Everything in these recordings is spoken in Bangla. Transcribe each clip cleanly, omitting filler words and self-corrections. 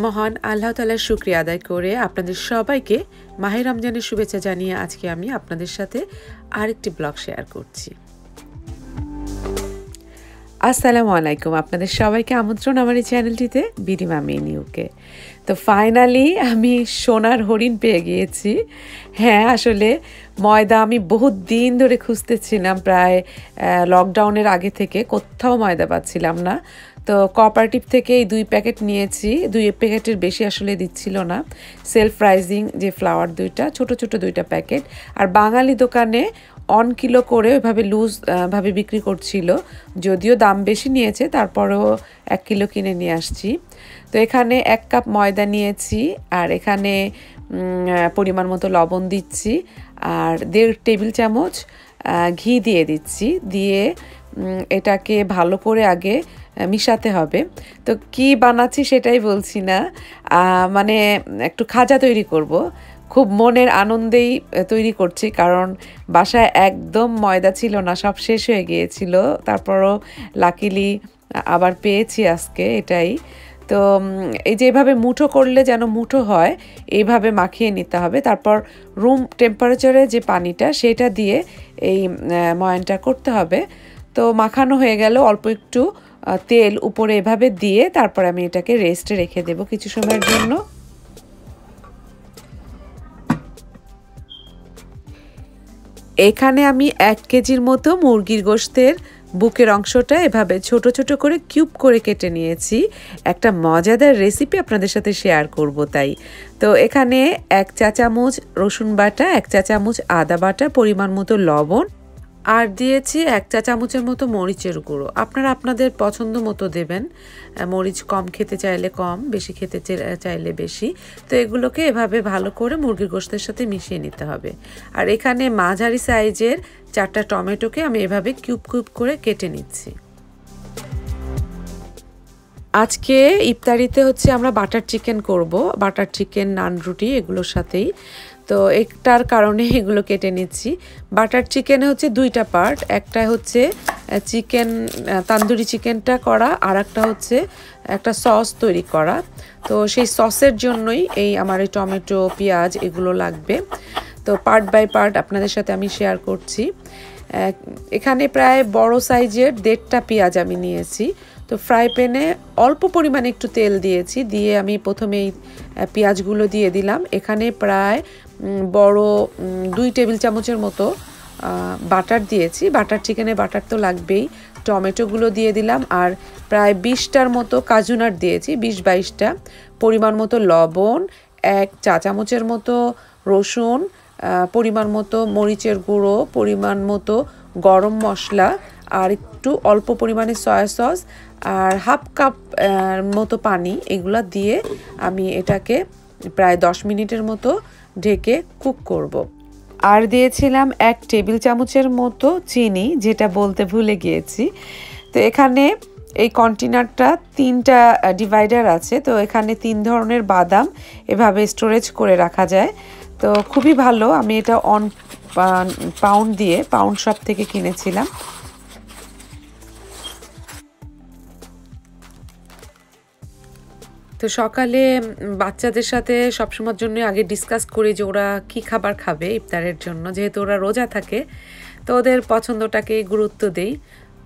महान आल्लाह ताआलार शुक्रिया आदाय करे आपनादेर सबाइके माहे रमजानेर शुभेच्छा जानिये आजके आमि आपनादेर साथे आरेकटी ब्लग शेयर करछि। आसलामु आलाइकुम, आपनादेर सबाइके आमंत्रण आमार एई चैनेलटिते बिडी मामी निउके। तो फाइनली आमि सोनार हरिण पेये गियेछि। हाँ, आसले मयदा आमि बहुत दिन धरे खुंजतेछिलाम, प्राय लकडाउनेर आगे थेके कोथाओ मयदा पाच्छिलाम ना। तो कोअपारेटिव थेके दुई पैकेट नियेछि, दुई पैकेटेर बेशी आसले दिच्छिलो ना। सेल्फ राइजिंग जे फ्लावर दुईटा छोटो छोटो दुईटा पैकेट और बांगाली दोकाने 1 किलो करे एइभाबे लुज भावे बिक्री करछिलो, जदिओ दाम बेशी नियेछे तारपरेओ 1 किलो किने निये आसछि। तो एखाने 1 कप मयदा नियेछि और एखाने परिमाण मतो लवण दिच्छि और 1.5 टेबिल चामच घी दिये दिच्छि, दिये एटाके भालो करे आगे मिशाते हबे। तो कि बानाच्छि सेटाई बोलछि ना, माने एकटु खाजा तैरि करबो, खूब मनेर आनंदेई तैरि करछि, कारण बासाय एकदम मयदा छिलो ना, सब शेष हये गियेछिलो, तारपरो लाकिली आबार पेयेछि आजके एटाई। तो एई जे एइभावे मुठो करले जेन मुठो हय एइभावे माखिये निते हबे, तारपर रूम टेम्पारेचारे जे पानिटा सेटा दिये एई मयनटा करते हबे। तो माखानो हये गेल, अल्प एकटु तेल ऊपर एभावे दिए तारपर आमी एटाके रेस्टे रेखे देब किछु समयेर जोन्नो। एखाने आमी 1 केजिर मतो मुरगिर गोश्तेर बुकेर अंशटा एभावे छोटो छोटो करे किউব करे केटे नियेछि, एकटा मजादार रेसिपि आपनादेर साथे शेयर करब ताई। तो एखाने 1 চা চামচ রসুন বাটা, 1 চা চামच আদা বাটা, परिमाण मतो लवण और दिए 1 চা চামচের मतो मरीचर गुड़ो। अपनारा अपन पसंद मत देवें, मरीच कम खेते चाहले कम, बेशी खेते चाहले बेशी। तो एगुलो के एभावे भालो करे मुरगिर गोश्तेर साथे मिशिए निते हबे। और एखाने माझारी साइजेर 4टा टमेटो के आमी एभावे किউব কিউব करे केटे निচ্ছি। आज के इफ्तारिते होच्छे आमरा बाटार चिकेन करब, बाटार चिकेन नान रुटी एगुलोर साथेई। तो एकटार कारणे एगुलो केटे निচ্ছি। बाटार चिकेन होच्छे दुईटा पार्ट, एकटा होच्छे चिकेन तंदुरी चिकेनटा करा और एकटा होच्छे एकटा सस तैरि करा। तो सेई ससेर जोन्नोई एई आमार एई टमेटो पेंयाज एगुलो लागबे। तो पार्ट बाय पार्ट आपनादेर साथे आमी शेयर करछि। एखाने प्राय बड़ो साइजेर 1.5टा पेंयाज आमी नियेछि। तो फ्राई पैने अल्प परिमाणे एकटु तेल दियेछि, दिये आमी प्रथमेई पेंयाजगुलो दिये दिलाम। एखाने प्राय बड़ो 2 टेबिल चामचेर मतो बाटार दियेछि, बाटार चिकेने बाटार तो लागबेई। टमेटोगुलो दिये दिलाम और प्राय 20टार मतो काजू नट दियेछि, 20-22टा। परिमाण मतो लवण, 1 চা চামচের मतो रसुन, परिमाण मतो मरीचेर गुड़ो, परिमाण मतो गरम मसला और एकटु अल्प परिमाणे सया सस और 1/2 কাপ मतो पानी। एगुला दिए आमी एटाके प्राय 10 মিনিটের मतो ढेके कुक करब। और दिएछिलाम 1 টেবিল চামচেर मतो चीनी, जेटा बोलते भूले गिएछि। तो एखाने এই কন্টেইনারটা 3টা ডিভাইডার আছে, তো এখানে 3 ধরনের বাদাম এভাবে স্টোরেজ করে রাখা যায়। তো খুবই ভালো, আমি এটা অন পাউন্ড দিয়ে পাউন্ড শপ থেকে কিনেছিলাম। তো সকালে বাচ্চাদের সাথে সব সময়ের জন্য আগে ডিসকাস করি যে ওরা কি খাবার খাবে ইফতারের জন্য, যেহেতু ওরা রোজা থাকে। তো ওদের পছন্দটাকে গুরুত্ব দেই।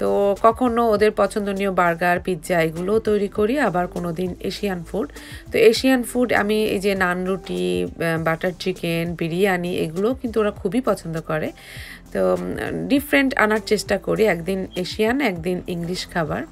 তো কখনো ওদের পছন্দনীয় বার্গার পিৎজা এগুলো তৈরি করি, আবার কোনো দিন এশিয়ান ফুড। তো এশিয়ান ফুড আমি এই যে নান রুটি, বাটার চিকেন, বিরিয়ানি এগুলো কিন্তু ওরা খুবই পছন্দ করে। তো ডিফারেন্ট আনার চেষ্টা করি, একদিন এশিয়ান একদিন ইংলিশ খাবার।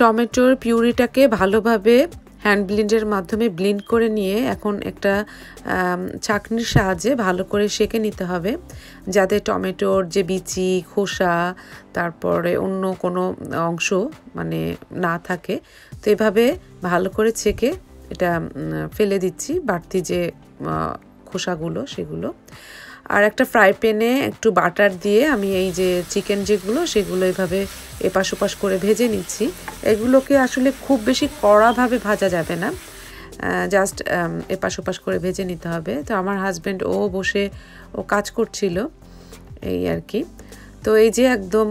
टमेटोर पिউরিটাকে ভালোভাবে হ্যান্ড ব্লেন্ডের মাধ্যমে ব্লেন্ড করে নিয়ে এখন একটা চাকনির সাহায্যে ভালো করে সেঁকে নিতে হবে, যাতে টমেটোর যে বিচি খোসা তারপরে অন্য কোনো অংশ মানে না থাকে। তো এভাবে ভালো করে ছেঁকে এটা ফেলে দিচ্ছি, বাড়তি যে খোসাগুলো সেগুলো। আর একটা ফ্রাই প্যানে একটু বাটার দিয়ে আমি এই যে চিকেন যেগুলো সেগুলো এভাবে এপাশ ওপাশ করে ভেজে নিচ্ছি। এগুলোকে আসলে খুব বেশি কড়া ভাবে ভাজা যাবে না, जस्ट एपाश ओपाश करे भेजे निते होबे। तो आमार हाजबैंड ओ बसे ओ काज करछिलो এই আর কি। তো এই যে একদম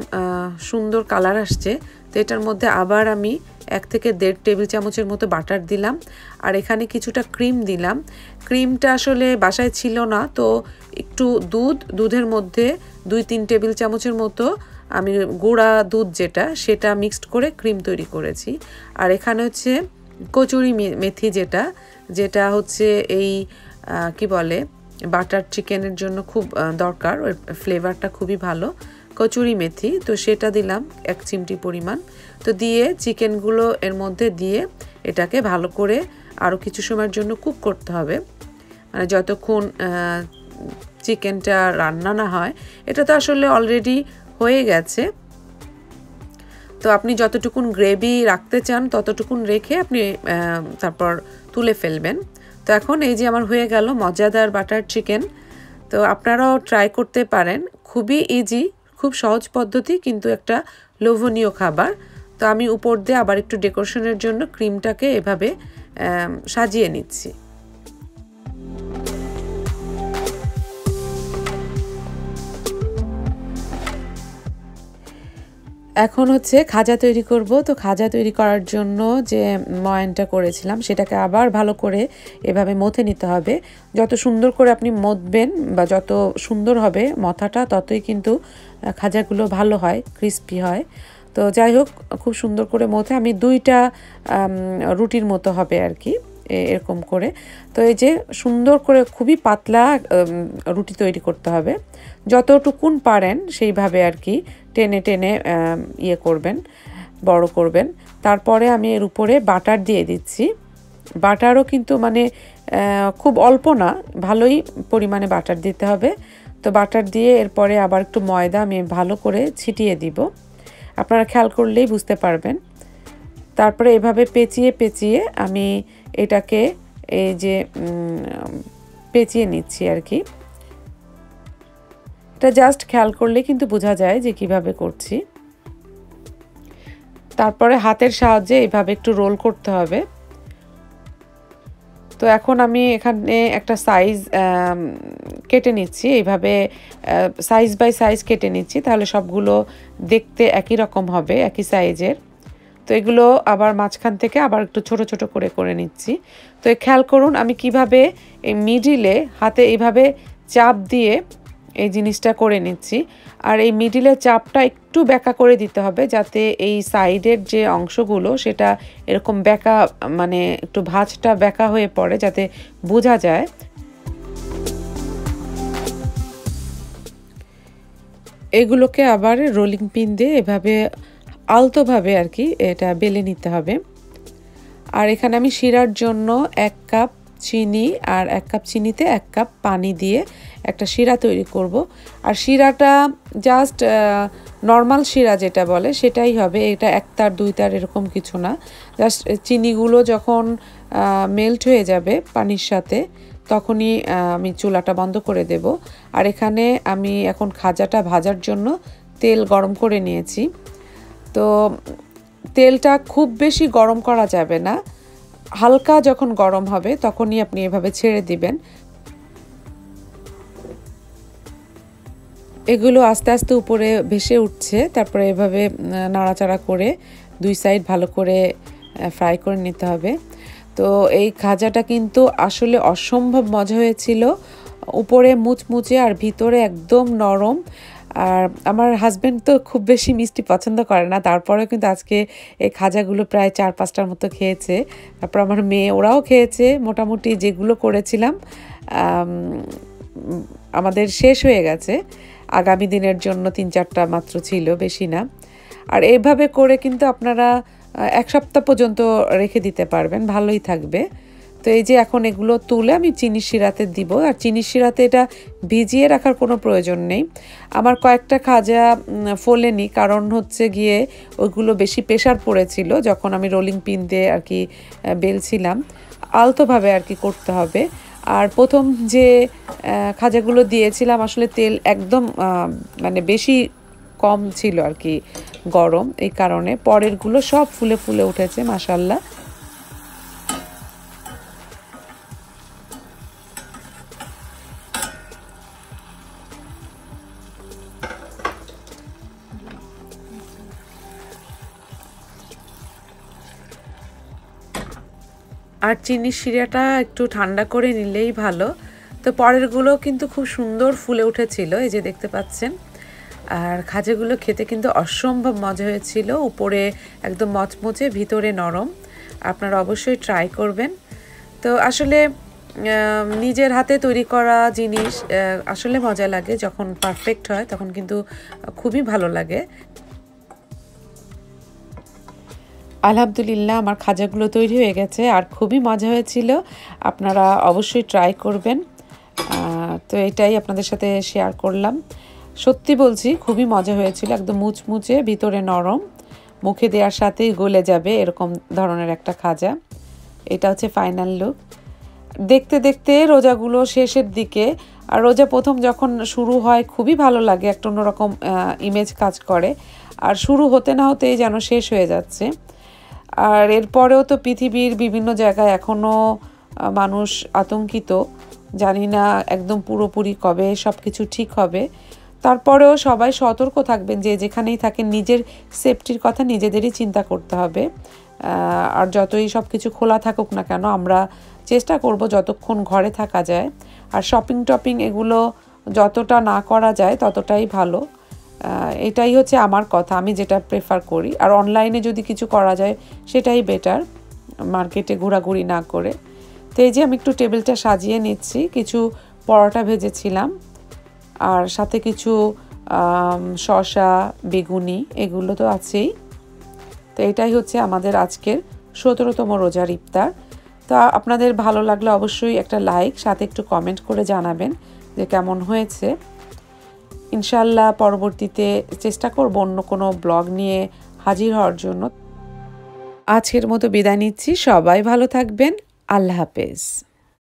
সুন্দর কালার আসছে। তো এটার মধ্যে আবার আমি 1 থেকে দেড় টেবিল চামচের মতো বাটার দিলাম আর এখানে কিছুটা ক্রিম দিলাম। ক্রিমটা আসলে বাসায় ছিল না, তো একটু দুধের মধ্যে 2-3 টেবিল চামচের মতো আমি গুঁড়া দুধ যেটা সেটা মিক্সড করে ক্রিম তৈরি করেছি। আর এখানে হচ্ছে কচুরি মেথি যেটা যেটা হচ্ছে এই কি বলে বাটার চিকেনের জন্য খুব দরকার, ওর ফ্লেভারটা খুবই ভালো কচুরি মেথি। তো সেটা দিলাম 1 চিমটি পরিমাণ। তো দিয়ে চিকেনগুলো এর মধ্যে দিয়ে এটাকে ভালো করে আরও কিছু সময়ের জন্য কুক করতে হবে, মানে যতক্ষণ চিকেনটা রান্না না হয়। এটা তো আসলে অলরেডি হয়ে গেছে। তো আপনি যতটুকুন গ্রেভি রাখতে চান ততটুকুন রেখে আপনি তারপর তুলে ফেলবেন। তো এখন এই যে আমার হয়ে গেল মজাদার বাটার চিকেন। তো আপনারাও ট্রাই করতে পারেন, খুবই ইজি, খুব সহজ পদ্ধতি কিন্তু একটা লোভনীয় খাবার। তো আমি উপর দিয়ে আবার একটু ডেকোরেশনের জন্য ক্রিমটাকে এভাবে সাজিয়ে নিচ্ছি। এখন হচ্ছে খাজা তৈরি করব। তো খাজা তৈরি করার জন্য যে ময়ানটা করেছিলাম সেটাকে আবার ভালো করে এভাবে মথে নিতে হবে। যত সুন্দর করে আপনি মথবেন বা যত সুন্দর হবে মথাটা ততই কিন্তু খাজাগুলো ভালো হয়, ক্রিস্পি হয়। তো যাই হোক, খুব সুন্দর করে মথে আমি 2টা রুটির মতো হবে আর কি, এরকম করে। তো এই যে সুন্দর করে খুবই পাতলা রুটি তৈরি করতে হবে, যতটুকুন পারেন সেইভাবে আর কি টেনে টেনে ইয়ে করবেন, বড় করবেন। তারপরে আমি এর উপরে বাটার দিয়ে দিচ্ছি। বাটারও কিন্তু মানে খুব অল্প না, ভালোই পরিমাণে বাটার দিতে হবে। তো বাটার দিয়ে এরপরে আবার একটু ময়দা আমি ভালো করে ছিটিয়ে দিব, আপনারা খেয়াল করলেই বুঝতে পারবেন। তারপরে এভাবে পেঁচিয়ে পেঁচিয়ে আমি এটাকে এই যে পেঁচিয়ে নিচ্ছি আর কি। এটা জাস্ট খেয়াল করলে কিন্তু বোঝা যায় যে কিভাবে করছি। তারপরে হাতের সাহায্যে এইভাবে একটু রোল করতে হবে। তো এখন আমি এখানে একটা সাইজ কেটে নিচ্ছি, এইভাবে সাইজ বাই সাইজ কেটে নিচ্ছি, তাহলে সবগুলো দেখতে একই রকম হবে, একই সাইজের। তো এগুলো আবার মাঝখান থেকে আবার একটু ছোট ছোট করে করে নিচ্ছি। তো খেয়াল করুন আমি কিভাবে এই মিডিলে হাতে এইভাবে চাপ দিয়ে এই জিনিসটা করে নিচ্ছি। আর এই মিডিলে চাপটা একটু বেঁকা করে দিতে হবে, যাতে এই সাইডের যে অংশগুলো সেটা এরকম বেঁকা, মানে একটু ভাঁজটা বেঁকা হয়ে পড়ে, যাতে বোঝা যায়। এগুলোকে আবার রোলিং পিন দিয়ে এভাবে আলতোভাবে আর কি এটা বেলে নিতে হবে। আর এখানে আমি শিরার জন্য 1 কাপ চিনি আর 1 কাপ চিনিতে 1 কাপ পানি দিয়ে একটা শিরা তৈরি করব। আর শিরাটা জাস্ট নর্মাল শিরা যেটা বলে সেটাই হবে, এটা 1 তার 2 তার এরকম কিছু না। জাস্ট চিনিগুলো যখন মেল্ট হয়ে যাবে পানির সাথে তখনই আমি চুলাটা বন্ধ করে দেব। আর এখানে আমি এখন খাজাটা ভাজার জন্য তেল গরম করে নিয়েছি। তো তেলটা খুব বেশি গরম করা যাবে না, হালকা যখন গরম হবে তখনই আপনি এভাবে ছেড়ে দিবেন। এগুলো আস্তে আস্তে উপরে ভেসে উঠছে, তারপরে এভাবে নাড়াচাড়া করে 2 সাইড ভালো করে ফ্রাই করে নিতে হবে। তো এই খাজাটা কিন্তু আসলে অসম্ভব মজা হয়েছিল, উপরে মুচমুচে আর ভিতরে একদম নরম। আর আমার হাজব্যান্ড তো খুব বেশি মিষ্টি পছন্দ করে না, তারপরেও কিন্তু আজকে এই খাজাগুলো প্রায় 4-5টার মতো খেয়েছে। তারপর আমার মেয়ে, ওরাও খেয়েছে। মোটামুটি যেগুলো করেছিলাম আমাদের শেষ হয়ে গেছে, আগামী দিনের জন্য 3-4টা মাত্র ছিল, বেশি না। আর এইভাবে করে কিন্তু আপনারা 1 সপ্তাহ পর্যন্ত রেখে দিতে পারবেন, ভালোই থাকবে। তো এই যে এখন এগুলো তুলে আমি চিনি শিরাতে দিব। আর চিনি শিরাতে এটা ভিজিয়ে রাখার কোনো প্রয়োজন নেই। আমার কয়েকটা খাজা ফোলেনি, কারণ হচ্ছে গিয়ে ওইগুলো বেশি প্রেশার পড়েছিল যখন আমি রোলিং পিন দিয়ে আর কি বেলছিলাম। আলতোভাবে আর কি করতে হবে। আর প্রথম যে খাজাগুলো দিয়েছিলাম আসলে তেল একদম মানে বেশি কম ছিল আর কি গরম, এই কারণে পরেরগুলো সব ফুলে ফুলে উঠেছে মাশাআল্লাহ। और चीनी शिराटा एकटू ठंडा करे निलेई भालो। तो परेरगुलो किन्तु खूब सुंदर फुले उठेछिलो, एई जे देखते पाच्छेन। और खाजागुलो खेते किन्तु असम्भव मजा हयेछिलो, उपरे एकदम मचमचे भितरे नरम। आपनारा अवश्यई ट्राई करबेन। तो आसले निजेर हाथे तैरी करा जिनिस आसले मजा लागे, जखन परफेक्ट हय तखन किन्तु खूबई भालो लागे। आलহামদুলিল্লাহ आमार खाजागुलो तैरी हয়ে গেছে আর খুবই মজা হয়েছিল। আপনারা অবশ্যই ট্রাই করবেন। তো এটাই আপনাদের সাথে শেয়ার করলাম। সত্যি বলছি খুবই মজা হয়েছিল, একদম মুচমুচে ভিতরে নরম, মুখে দেওয়ার সাথেই গলে যাবে এরকম ধরনের একটা খাজা। এটা হচ্ছে ফাইনাল লুক। দেখতে দেখতে রোজাগুলো শেষের দিকে, আর রোজা প্রথম যখন শুরু হয় খুবই ভালো লাগে, একটা অন্যরকম ইমেজ কাজ করে, আর শুরু হতে না হতেই যেন শেষ হয়ে যাচ্ছে। আর এরপরেও তো পৃথিবীর বিভিন্ন জায়গায় এখনো মানুষ আতঙ্কিত, জানি না একদম পুরোপুরি কবে সব কিছু ঠিক হবে। তারপরেও সবাই সতর্ক থাকবেন, যে যেখানেই থাকেন নিজের সেফটির কথা নিজেদেরই চিন্তা করতে হবে। আর যতই সব কিছু খোলা থাকুক না কেন, আমরা চেষ্টা করব যতক্ষণ ঘরে থাকা যায়। আর শপিং টপিং এগুলো যতটা না করা যায় ততটাই ভালো। এটাই হচ্ছে আমার কথা, আমি যেটা প্রেফার করি। আর অনলাইনে যদি কিছু করা যায় সেটাই বেটার, মার্কেটে ঘোরাঘুরি না করে। তো এই যে আমি একটু টেবিলটা সাজিয়ে নিচ্ছি। কিছু পরোটা ভেজেছিলাম, আর সাথে কিছু শসা বেগুনি এগুলো তো আছেই। তো এটাই হচ্ছে আমাদের আজকের 17তম রোজার ইফতার। তো আপনাদের ভালো লাগলে অবশ্যই একটা লাইক, সাথে একটু কমেন্ট করে জানাবেন যে কেমন হয়েছে। ইনশাআল্লাহ পরবর্তীতে চেষ্টা করব অন্য কোনো ব্লগ নিয়ে হাজির হওয়ার জন্য। আজকের মতো বিদায় নিচ্ছি, সবাই ভালো থাকবেন, আল্লাহ হাফেজ।